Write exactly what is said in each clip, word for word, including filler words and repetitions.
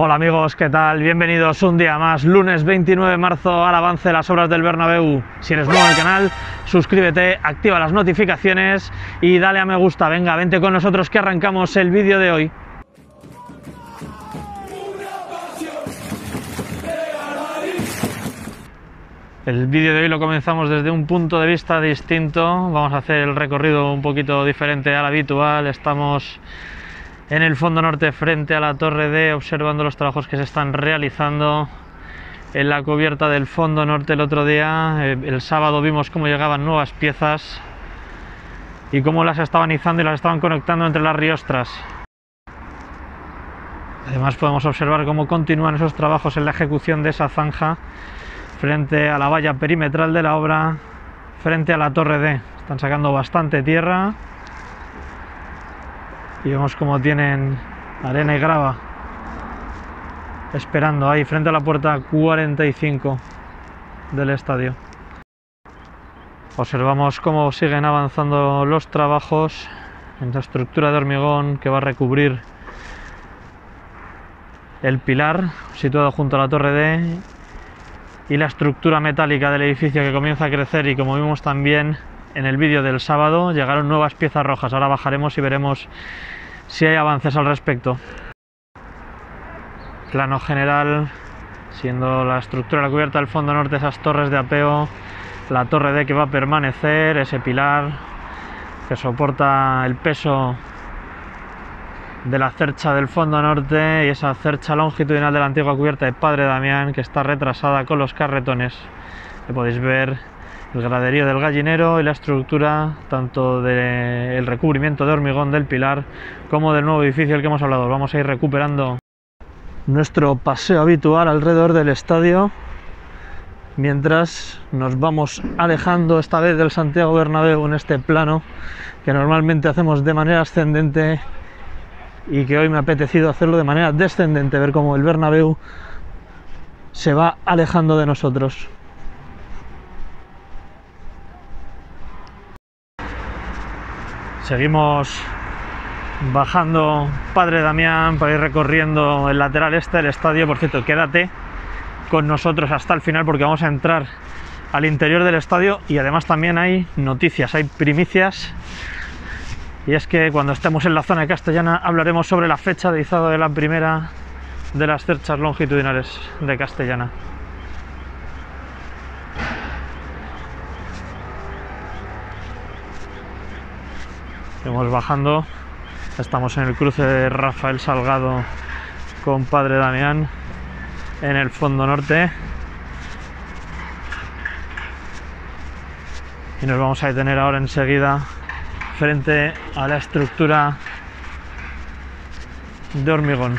Hola amigos, ¿qué tal? Bienvenidos un día más, lunes veintinueve de marzo, al avance de las obras del Bernabéu. Si eres nuevo en el canal, suscríbete, activa las notificaciones y dale a me gusta. Venga, vente con nosotros que arrancamos el vídeo de hoy. El vídeo de hoy lo comenzamos desde un punto de vista distinto. Vamos a hacer el recorrido un poquito diferente al habitual. Estamos en el fondo norte frente a la torre D, observando los trabajos que se están realizando en la cubierta del fondo norte. El otro día, el sábado, vimos cómo llegaban nuevas piezas y cómo las estaban izando y las estaban conectando entre las riostras. Además podemos observar cómo continúan esos trabajos en la ejecución de esa zanja frente a la valla perimetral de la obra, frente a la torre D. Están sacando bastante tierra y vemos como tienen arena y grava esperando ahí frente a la puerta cuarenta y cinco del estadio. Observamos cómo siguen avanzando los trabajos en la estructura de hormigón que va a recubrir el pilar situado junto a la torre D y la estructura metálica del edificio que comienza a crecer. Y como vimos también en el vídeo del sábado, llegaron nuevas piezas rojas. Ahora bajaremos y veremos si hay avances al respecto. Plano general, siendo la estructura de la cubierta del fondo norte esas torres de apeo, la torre D que va a permanecer, ese pilar que soporta el peso de la cercha del fondo norte y esa cercha longitudinal de la antigua cubierta de Padre Damián que está retrasada con los carretones. Ahí podéis ver el graderío del gallinero y la estructura tanto del recubrimiento de hormigón del pilar como del nuevo edificio del que hemos hablado. Vamos a ir recuperando nuestro paseo habitual alrededor del estadio mientras nos vamos alejando esta vez del Santiago Bernabéu en este plano que normalmente hacemos de manera ascendente y que hoy me ha apetecido hacerlo de manera descendente, ver cómo el Bernabéu se va alejando de nosotros. Seguimos bajando Padre Damián para ir recorriendo el lateral este del estadio. Por cierto, quédate con nosotros hasta el final porque vamos a entrar al interior del estadio y además también hay noticias, hay primicias. Y es que cuando estemos en la zona de Castellana hablaremos sobre la fecha de izado de la primera de las cerchas longitudinales de Castellana. Vamos bajando, estamos en el cruce de Rafael Salgado con Padre Damián en el fondo norte. Y nos vamos a detener ahora enseguida frente a la estructura de hormigón.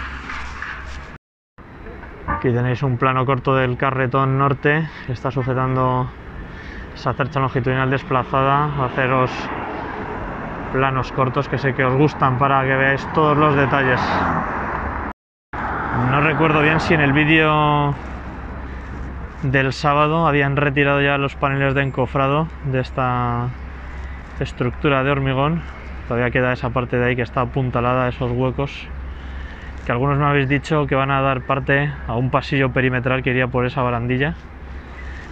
Aquí tenéis un plano corto del carretón norte que está sujetando esa cercha longitudinal desplazada. Haceros planos cortos que sé que os gustan para que veáis todos los detalles. No recuerdo bien si en el vídeo del sábado habían retirado ya los paneles de encofrado de esta estructura de hormigón. Todavía queda esa parte de ahí que está apuntalada, esos huecos que algunos me habéis dicho que van a dar parte a un pasillo perimetral que iría por esa barandilla.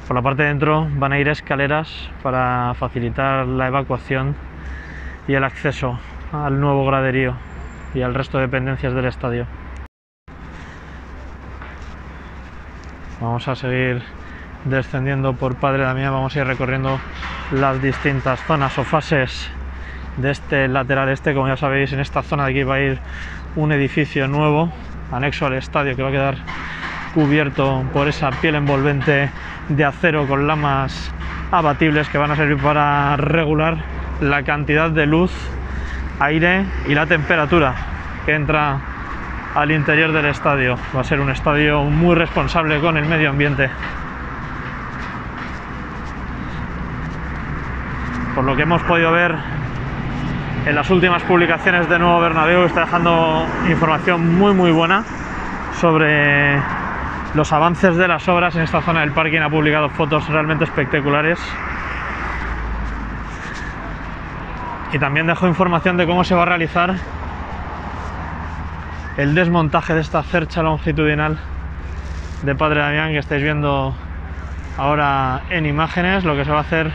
Por la parte de dentro van a ir escaleras para facilitar la evacuación y el acceso al nuevo graderío y al resto de dependencias del estadio. Vamos a seguir descendiendo por Padre Damián, vamos a ir recorriendo las distintas zonas o fases de este lateral este. Como ya sabéis, en esta zona de aquí va a ir un edificio nuevo anexo al estadio que va a quedar cubierto por esa piel envolvente de acero con lamas abatibles que van a servir para regular la cantidad de luz, aire y la temperatura que entra al interior del estadio. Va a ser un estadio muy responsable con el medio ambiente. Por lo que hemos podido ver en las últimas publicaciones de Nuevo Bernabéu, está dejando información muy muy buena sobre los avances de las obras en esta zona del parking. Ha publicado fotos realmente espectaculares y también dejó información de cómo se va a realizar el desmontaje de esta cercha longitudinal de Padre Damián que estáis viendo ahora en imágenes. Lo que se va a hacer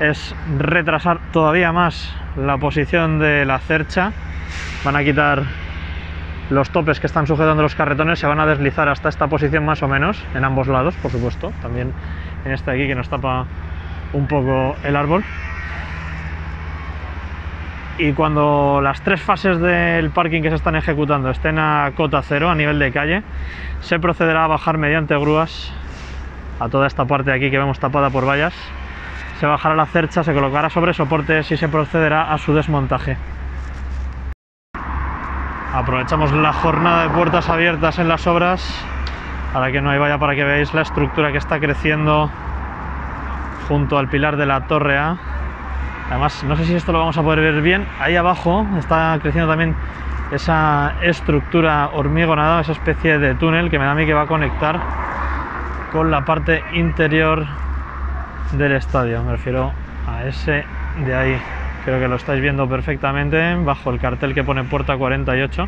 es retrasar todavía más la posición de la cercha. Van a quitar los topes que están sujetando los carretones, se van a deslizar hasta esta posición más o menos, en ambos lados, por supuesto, también en esta de aquí que nos tapa un poco el árbol. Y cuando las tres fases del parking que se están ejecutando estén a cota cero, a nivel de calle, se procederá a bajar mediante grúas a toda esta parte de aquí que vemos tapada por vallas. Se bajará la cercha, se colocará sobre soportes y se procederá a su desmontaje. Aprovechamos la jornada de puertas abiertas en las obras, ahora que no hay valla, para que veáis la estructura que está creciendo junto al pilar de la Torre A. Además, no sé si esto lo vamos a poder ver bien, ahí abajo está creciendo también esa estructura hormigonada, esa especie de túnel que me da a mí que va a conectar con la parte interior del estadio. Me refiero a ese de ahí, creo que lo estáis viendo perfectamente bajo el cartel que pone puerta cuarenta y ocho.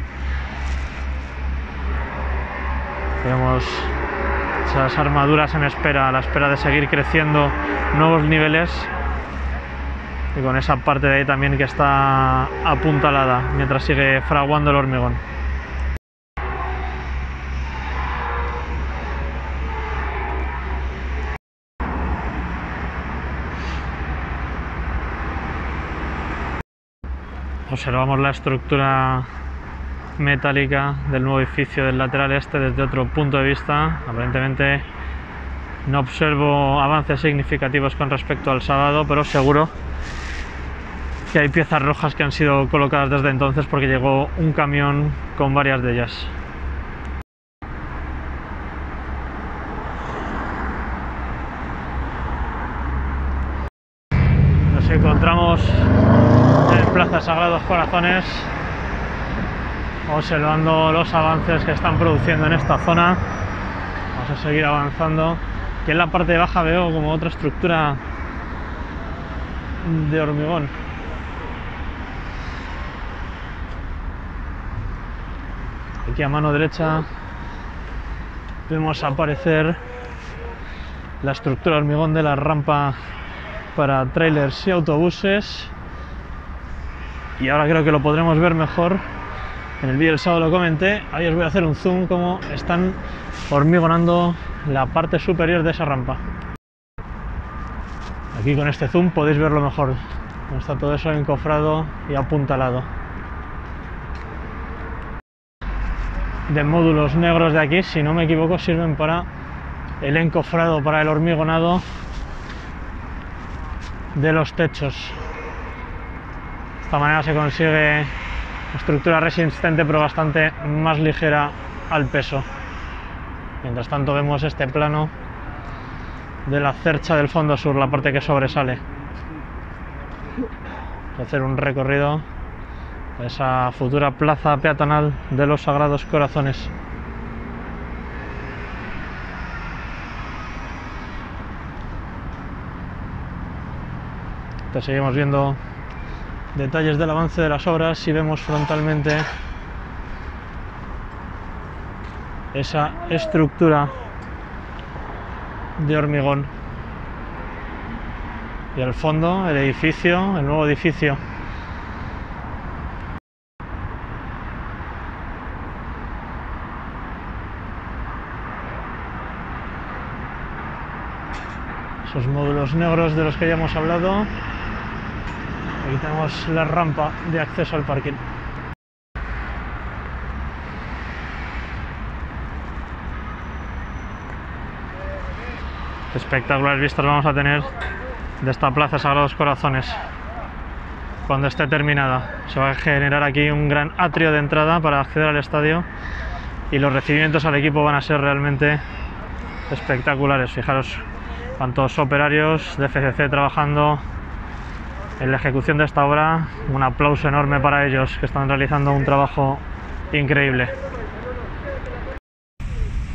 Vemos esas armaduras en espera, a la espera de seguir creciendo nuevos niveles. Y con esa parte de ahí también que está apuntalada mientras sigue fraguando el hormigón. Observamos la estructura metálica del nuevo edificio del lateral este desde otro punto de vista. Aparentemente no observo avances significativos con respecto al sábado, pero seguro que hay piezas rojas que han sido colocadas desde entonces porque llegó un camión con varias de ellas. Nos encontramos en Plaza Sagrados Corazones, observando los avances que están produciendo en esta zona. Vamos a seguir avanzando. Aquí en la parte baja veo como otra estructura de hormigón. Aquí a mano derecha vemos aparecer la estructura de hormigón de la rampa para trailers y autobuses. Y ahora creo que lo podremos ver mejor. En el vídeo del sábado lo comenté. Ahí os voy a hacer un zoom como están hormigonando la parte superior de esa rampa. Aquí con este zoom podéis verlo mejor. Está todo eso encofrado y apuntalado. De módulos negros de aquí, si no me equivoco, sirven para el encofrado, para el hormigonado de los techos. De esta manera se consigue estructura resistente pero bastante más ligera al peso. Mientras tanto vemos este plano de la cercha del fondo sur, la parte que sobresale. Voy a hacer un recorrido a esa futura plaza peatonal de los Sagrados Corazones. Entonces seguimos viendo detalles del avance de las obras y vemos frontalmente esa estructura de hormigón. Y al fondo el edificio, el nuevo edificio. Los módulos negros de los que ya hemos hablado. Aquí tenemos la rampa de acceso al parking. Espectaculares vistas vamos a tener de esta plaza Sagrados Corazones cuando esté terminada. Se va a generar aquí un gran atrio de entrada para acceder al estadio y los recibimientos al equipo van a ser realmente espectaculares. Fijaros cuántos operarios de F C C trabajando en la ejecución de esta obra. Un aplauso enorme para ellos, que están realizando un trabajo increíble.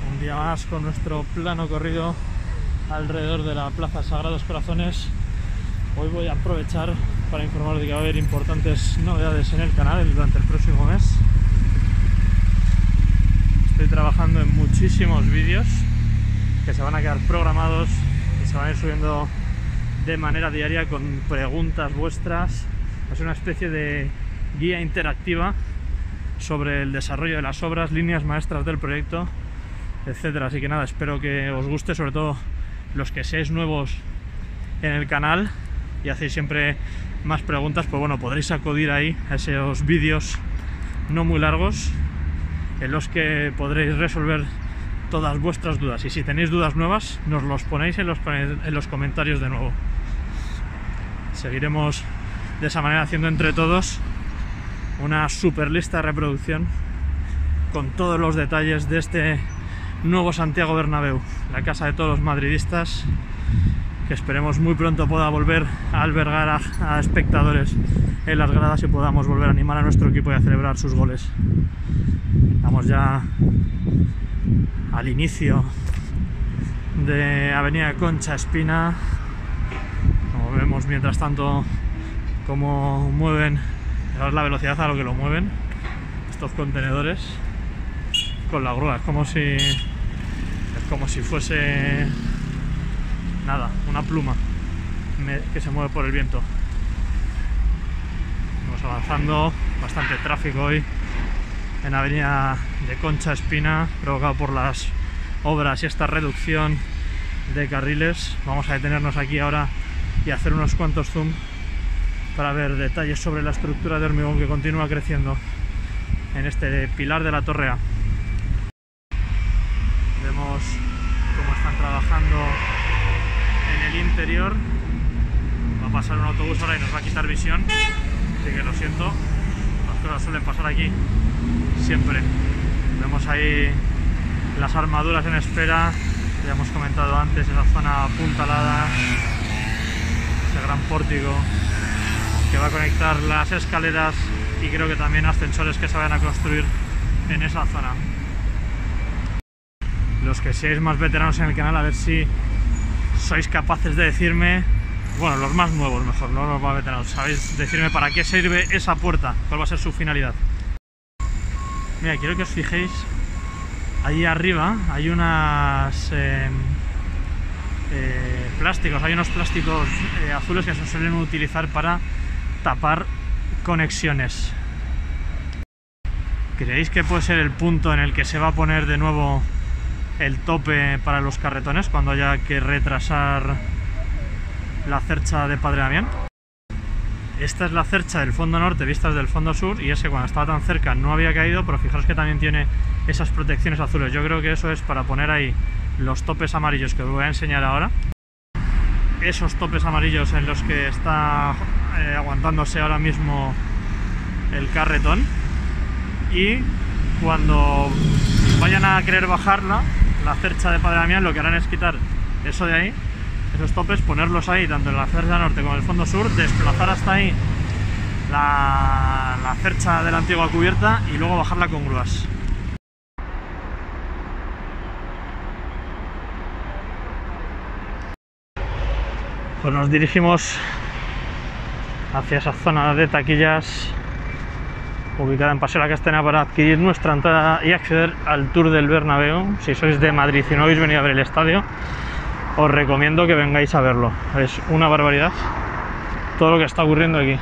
Un día más con nuestro plano corrido alrededor de la Plaza Sagrados Corazones. Hoy voy a aprovechar para informaros de que va a haber importantes novedades en el canal durante el próximo mes. Estoy trabajando en muchísimos vídeos que se van a quedar programados y se van a ir subiendo de manera diaria con preguntas vuestras. Es una especie de guía interactiva sobre el desarrollo de las obras, líneas maestras del proyecto, etcétera. Así que nada, espero que os guste, sobre todo los que seáis nuevos en el canal y hacéis siempre más preguntas, pues bueno, podréis acudir ahí a esos vídeos no muy largos en los que podréis resolver todas vuestras dudas, y si tenéis dudas nuevas nos los ponéis en los, en los comentarios de nuevo. Seguiremos de esa manera haciendo entre todos una super lista de reproducción con todos los detalles de este nuevo Santiago Bernabéu, la casa de todos los madridistas, que esperemos muy pronto pueda volver a albergar a, a espectadores en las gradas y podamos volver a animar a nuestro equipo y a celebrar sus goles. Vamos ya al inicio de Avenida Concha Espina, como vemos mientras tanto cómo mueven, es la velocidad a lo que lo mueven estos contenedores con la grúa. Es como si, es como si fuese nada, una pluma que se mueve por el viento. Vamos avanzando, bastante tráfico hoy en Avenida de Concha Espina, provocado por las obras y esta reducción de carriles. Vamos a detenernos aquí ahora y hacer unos cuantos zoom para ver detalles sobre la estructura de hormigón que continúa creciendo en este pilar de la Torre A. Vemos cómo están trabajando en el interior. Va a pasar un autobús ahora y nos va a quitar visión, así que lo siento, las cosas suelen pasar aquí siempre. Vemos ahí las armaduras en espera, ya hemos comentado antes, esa zona apuntalada, ese gran pórtico que va a conectar las escaleras y creo que también ascensores que se van a construir en esa zona. Los que seáis más veteranos en el canal, a ver si sois capaces de decirme, bueno, los más nuevos mejor, no los más veteranos, sabéis decirme para qué sirve esa puerta, cuál va a ser su finalidad. Mira, quiero que os fijéis, ahí arriba hay unas eh, eh, plásticos, hay unos plásticos eh, azules que se suelen utilizar para tapar conexiones. ¿Creéis que puede ser el punto en el que se va a poner de nuevo el tope para los carretones cuando haya que retrasar la cercha de Padre Damián? Esta es la cercha del fondo norte, vistas del fondo sur, y es que cuando estaba tan cerca no había caído, pero fijaros que también tiene esas protecciones azules. Yo creo que eso es para poner ahí los topes amarillos que os voy a enseñar ahora. Esos topes amarillos en los que está eh, aguantándose ahora mismo el carretón. Y cuando vayan a querer bajarla, la cercha de Padre Damián, lo que harán es quitar eso de ahí, esos topes, ponerlos ahí, tanto en la cercha norte como en el fondo sur, desplazar hasta ahí la, la cercha de la antigua cubierta y luego bajarla con grúas. Pues nos dirigimos hacia esa zona de taquillas ubicada en Paseo La Castellana para adquirir nuestra entrada y acceder al Tour del Bernabéu. Si sois de Madrid y si no habéis venido a ver el estadio, os recomiendo que vengáis a verlo. Es una barbaridad todo lo que está ocurriendo aquí.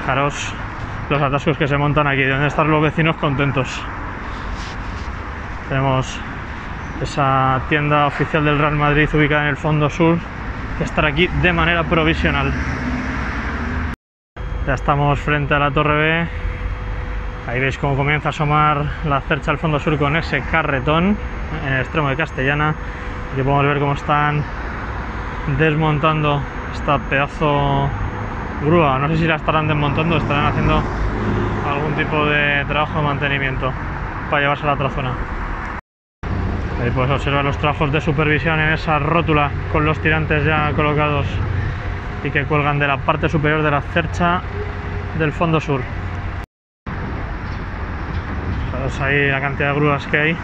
Fijaros los atascos que se montan aquí, deben estar los vecinos contentos. Tenemos esa tienda oficial del Real Madrid ubicada en el fondo sur, que estará aquí de manera provisional. Ya estamos frente a la Torre B. Ahí veis cómo comienza a asomar la cercha al fondo sur con ese carretón en el extremo de Castellana. Aquí podemos ver cómo están desmontando esta pedazo grúa. No sé si la estarán desmontando, estarán haciendo algún tipo de trabajo de mantenimiento para llevarse a la otra zona. Ahí pues observa los trabajos de supervisión en esa rótula con los tirantes ya colocados y que cuelgan de la parte superior de la cercha del fondo sur. Ahí la cantidad de grúas que hay,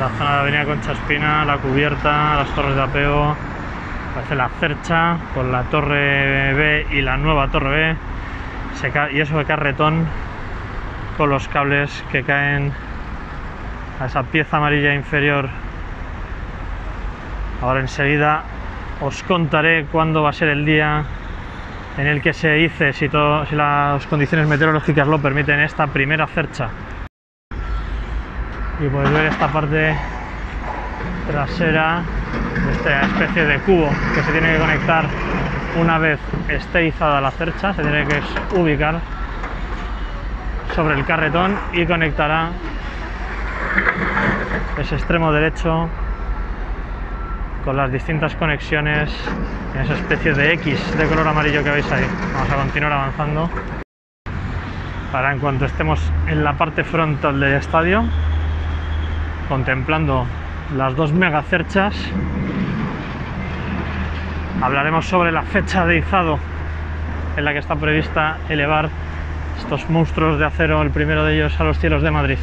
la zona de la Avenida Concha Espina, la cubierta, las torres de apeo, hace la cercha con la torre B y la nueva torre B, y eso de carretón con los cables que caen a esa pieza amarilla inferior. Ahora enseguida os contaré cuándo va a ser el día en el que se hice, si, todo, si las condiciones meteorológicas lo permiten, esta primera cercha. Y podéis ver esta parte trasera de esta especie de cubo que se tiene que conectar una vez esté izada la cercha. Se tiene que ubicar sobre el carretón y conectará ese extremo derecho con las distintas conexiones en esa especie de X de color amarillo que veis ahí. Vamos a continuar avanzando para, en cuanto estemos en la parte frontal del estadio, contemplando las dos megacerchas, hablaremos sobre la fecha de izado en la que está prevista elevar estos monstruos de acero, el primero de ellos, a los cielos de Madrid.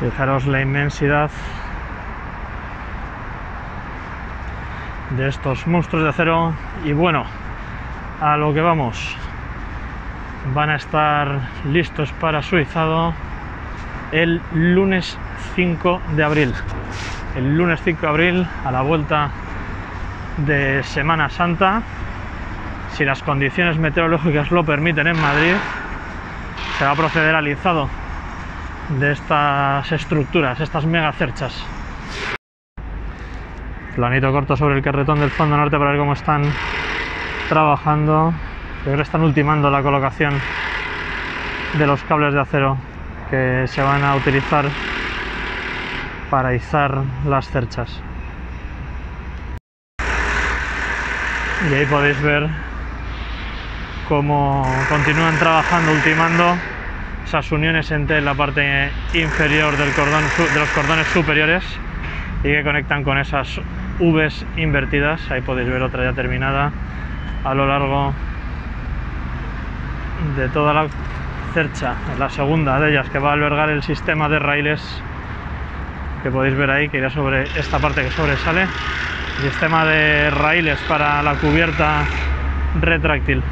Fijaros la inmensidad de estos monstruos de acero. Y bueno, a lo que vamos, van a estar listos para su izado el lunes cinco de abril. El lunes cinco de abril, a la vuelta de Semana Santa, si las condiciones meteorológicas lo permiten en Madrid, se va a proceder al izado de estas estructuras, estas megacerchas. Planito corto sobre el carretón del fondo norte para ver cómo están trabajando. Creo que están ultimando la colocación de los cables de acero que se van a utilizar para izar las cerchas. Y ahí podéis ver cómo continúan trabajando, ultimando esas uniones entre la parte inferior del cordón, de los cordones superiores, y que conectan con esas Vs invertidas. Ahí podéis ver otra ya terminada a lo largo de toda la cercha, la segunda de ellas, que va a albergar el sistema de raíles que podéis ver ahí, que irá sobre esta parte que sobresale, el sistema de raíles para la cubierta retráctil.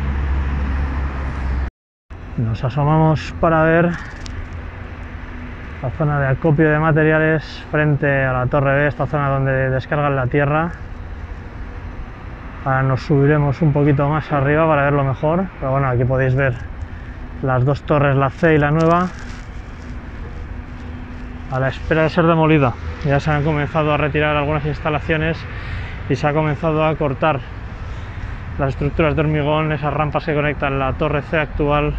Nos asomamos para ver la zona de acopio de materiales frente a la torre B, esta zona donde descargan la tierra. Ahora nos subiremos un poquito más arriba para verlo mejor, pero bueno, aquí podéis ver las dos torres, la C y la nueva, a la espera de ser demolida. Ya se han comenzado a retirar algunas instalaciones y se ha comenzado a cortar las estructuras de hormigón, esas rampas que conectan la torre C actual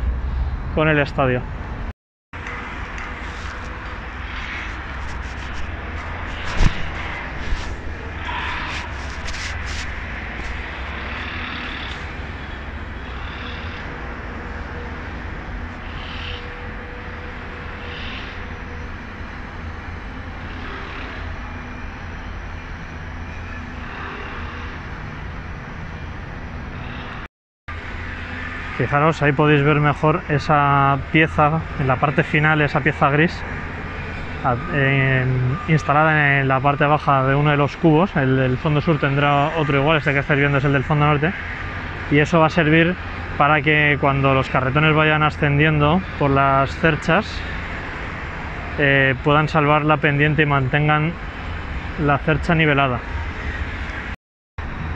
con el estadio. Fijaros, ahí podéis ver mejor esa pieza, en la parte final, esa pieza gris, en, instalada en la parte baja de uno de los cubos. El del fondo sur tendrá otro igual, este que estáis viendo es el del fondo norte, y eso va a servir para que cuando los carretones vayan ascendiendo por las cerchas, eh, puedan salvar la pendiente y mantengan la cercha nivelada.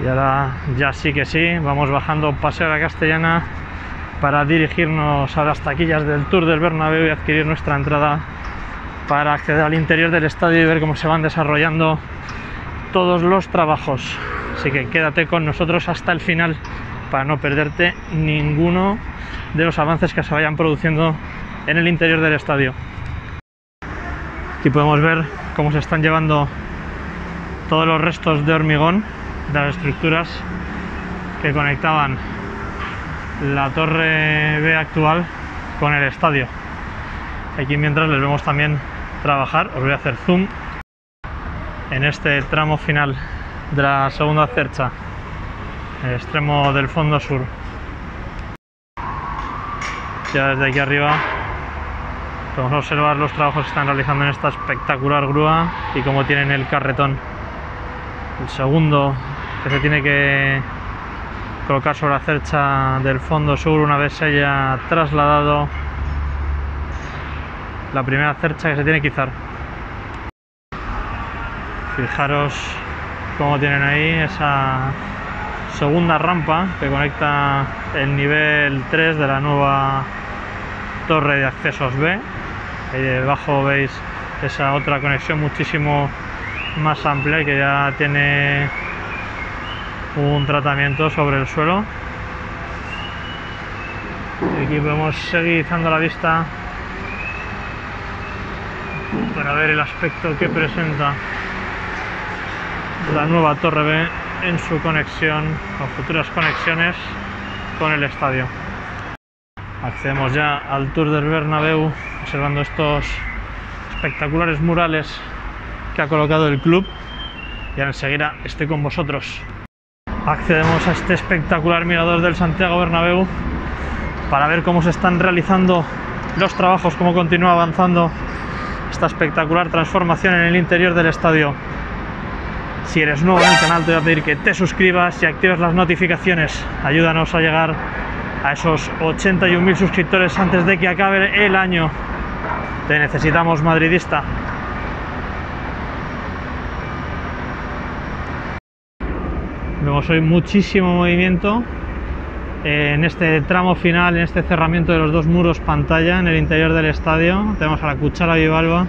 Y ahora ya sí que sí, vamos bajando Paseo La Castellana para dirigirnos a las taquillas del Tour del Bernabéu y adquirir nuestra entrada para acceder al interior del estadio y ver cómo se van desarrollando todos los trabajos. Así que quédate con nosotros hasta el final para no perderte ninguno de los avances que se vayan produciendo en el interior del estadio. Aquí podemos ver cómo se están llevando todos los restos de hormigón de las estructuras que conectaban la torre B actual con el estadio. Aquí mientras les vemos también trabajar. Os voy a hacer zoom en este tramo final de la segunda cercha, el extremo del fondo sur. Ya desde aquí arriba Podemos observar los trabajos que están realizando en esta espectacular grúa y cómo tienen el carretón. El segundo que se tiene que colocar sobre la cercha del fondo sur una vez se haya trasladado la primera cercha que se tiene que izar. Fijaros cómo tienen ahí esa segunda rampa que conecta el nivel tres de la nueva torre de accesos B. Ahí debajo veis esa otra conexión muchísimo más amplia y que ya tiene un tratamiento sobre el suelo. Aquí podemos seguir izando la vista para ver el aspecto que presenta la nueva torre B en su conexión con futuras conexiones con el estadio. Accedemos ya al Tour del Bernabéu observando estos espectaculares murales que ha colocado el club, y enseguida estoy con vosotros. Accedemos a este espectacular mirador del Santiago Bernabéu para ver cómo se están realizando los trabajos, cómo continúa avanzando esta espectacular transformación en el interior del estadio. Si eres nuevo en el canal te voy a pedir que te suscribas y actives las notificaciones. Ayúdanos a llegar a esos ochenta y un mil suscriptores antes de que acabe el año. Te necesitamos, madridista. Vemos hoy muchísimo movimiento en este tramo final, en este cerramiento de los dos muros pantalla en el interior del estadio. Tenemos a la cuchara bivalva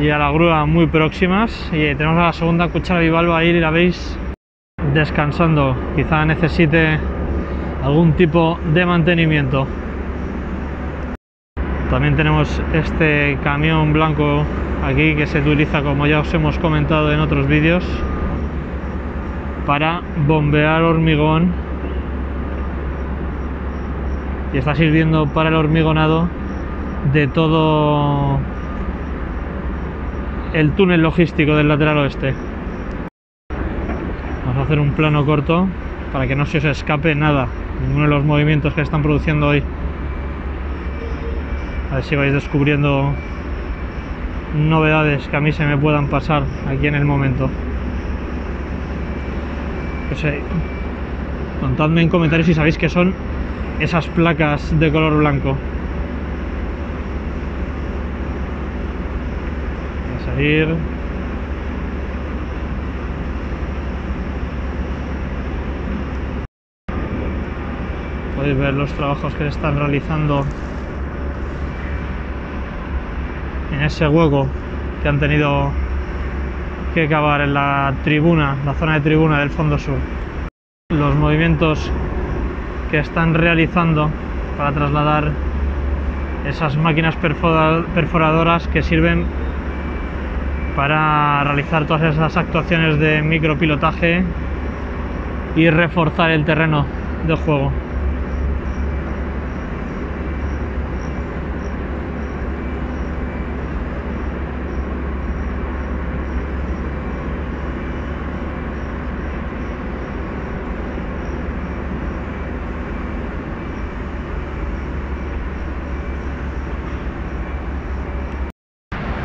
y a la grúa muy próximas, y tenemos a la segunda cuchara bivalva ahí y la veis descansando. Quizá necesite algún tipo de mantenimiento. También tenemos este camión blanco aquí que se utiliza, como ya os hemos comentado en otros vídeos, para bombear hormigón, y está sirviendo para el hormigonado de todo el túnel logístico del lateral oeste. Vamos a hacer un plano corto para que no se os escape nada, ninguno de los movimientos que están produciendo hoy. A ver si vais descubriendo novedades que a mí se me puedan pasar aquí en el momento. Contadme en comentarios si sabéis qué son esas placas de color blanco. Voy a salir. Podéis ver los trabajos que se están realizando en ese hueco que han tenido que cavar en la tribuna, la zona de tribuna del fondo sur. Los movimientos que están realizando para trasladar esas máquinas perforadoras que sirven para realizar todas esas actuaciones de micropilotaje y reforzar el terreno de juego.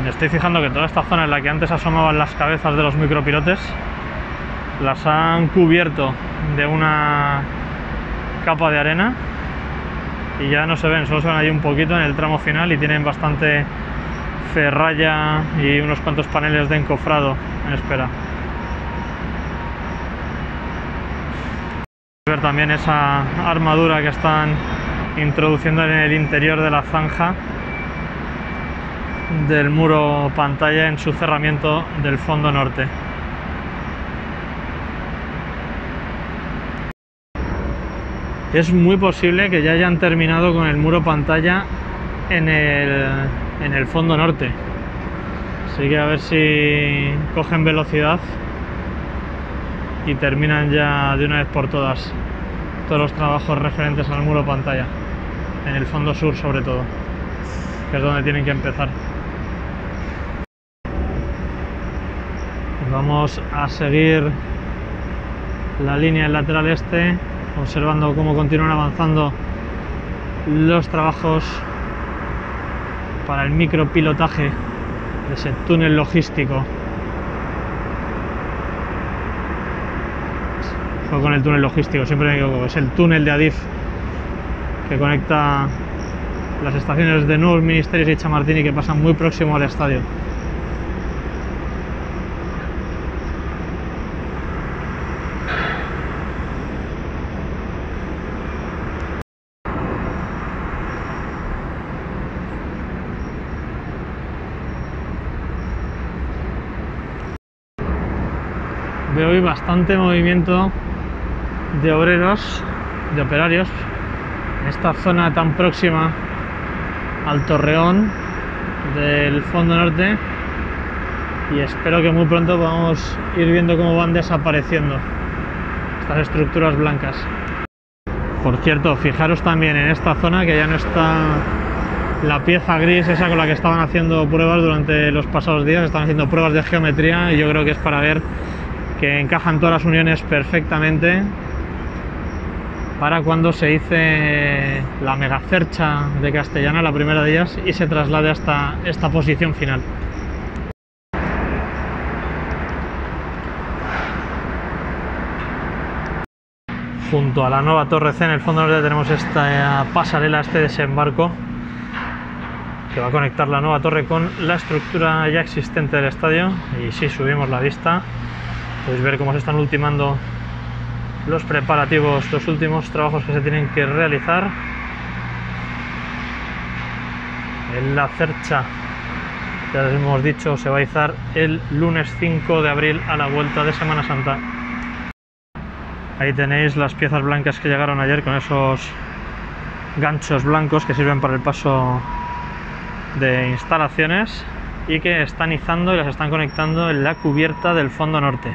Estoy fijando que toda esta zona en la que antes asomaban las cabezas de los micropilotes las han cubierto de una capa de arena y ya no se ven, solo se ven ahí un poquito en el tramo final, y tienen bastante ferralla y unos cuantos paneles de encofrado en espera. Ver también esa armadura que están introduciendo en el interior de la zanja del muro pantalla en su cerramiento del fondo norte. Es muy posible que ya hayan terminado con el muro pantalla en el, en el fondo norte, así que a ver si cogen velocidad y terminan ya de una vez por todas todos los trabajos referentes al muro pantalla en el fondo sur, sobre todo, que es donde tienen que empezar. Vamos a seguir la línea del lateral este, observando cómo continúan avanzando los trabajos para el micropilotaje de ese túnel logístico. Fue con el túnel logístico, siempre me equivoco, es el túnel de A D I F que conecta las estaciones de Nuevos Ministerios y Chamartín y que pasan muy próximo al estadio. Veo hoy bastante movimiento de obreros, de operarios, en esta zona tan próxima al torreón del fondo norte, y espero que muy pronto podamos ir viendo cómo van desapareciendo estas estructuras blancas. Por cierto, fijaros también en esta zona que ya no está la pieza gris esa con la que estaban haciendo pruebas durante los pasados días. Están haciendo pruebas de geometría y yo creo que es para ver que encajan todas las uniones perfectamente para cuando se hice la megacercha de Castellana, la primera de ellas, y se traslade hasta esta posición final. Junto a la nueva torre C en el fondo norte tenemos esta pasarela, este desembarco, que va a conectar la nueva torre con la estructura ya existente del estadio. Y si subimos la vista, podéis ver cómo se están ultimando los preparativos, los últimos trabajos que se tienen que realizar en la cercha. Ya les hemos dicho, se va a izar el lunes cinco de abril a la vuelta de Semana Santa. Ahí tenéis las piezas blancas que llegaron ayer con esos ganchos blancos que sirven para el paso de instalaciones y que están izando y las están conectando en la cubierta del fondo norte.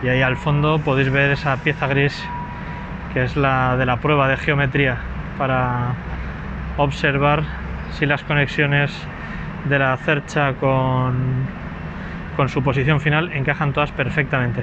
Y ahí al fondo podéis ver esa pieza gris que es la de la prueba de geometría para observar si las conexiones de la cercha con, con su posición final encajan todas perfectamente.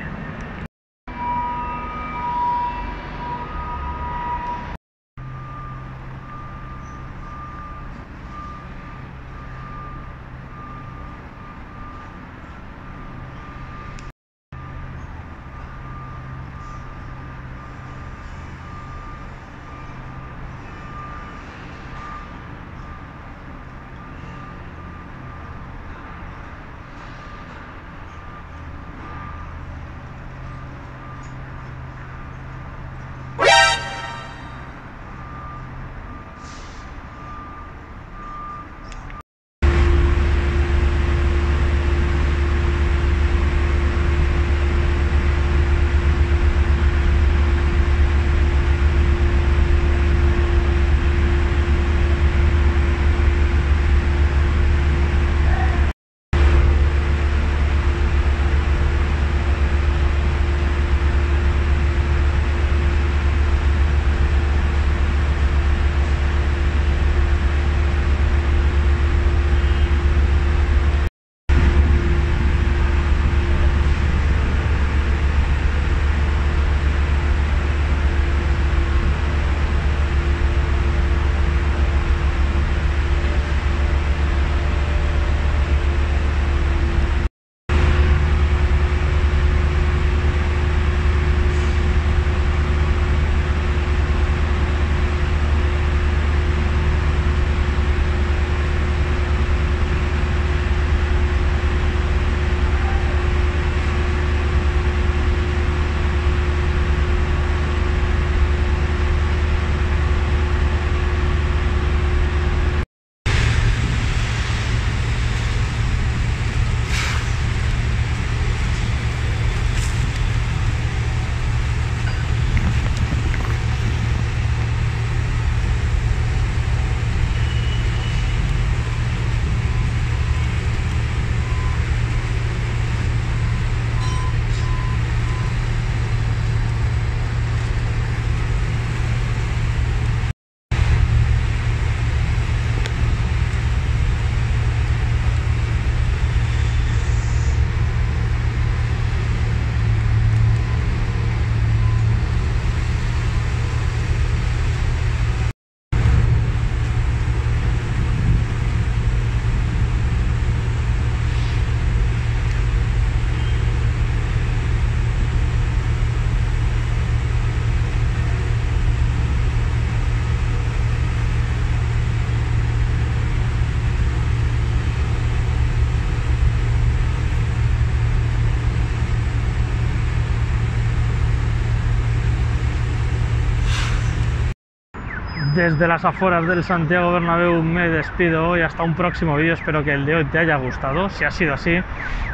Desde las afueras del Santiago Bernabéu me despido hoy, hasta un próximo vídeo, espero que el de hoy te haya gustado. Si ha sido así,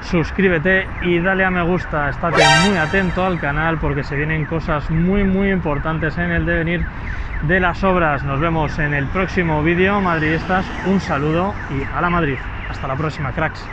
suscríbete y dale a me gusta, estate muy atento al canal porque se vienen cosas muy muy importantes en el devenir de las obras. Nos vemos en el próximo vídeo, madridistas, un saludo y a la Madrid. Hasta la próxima, cracks.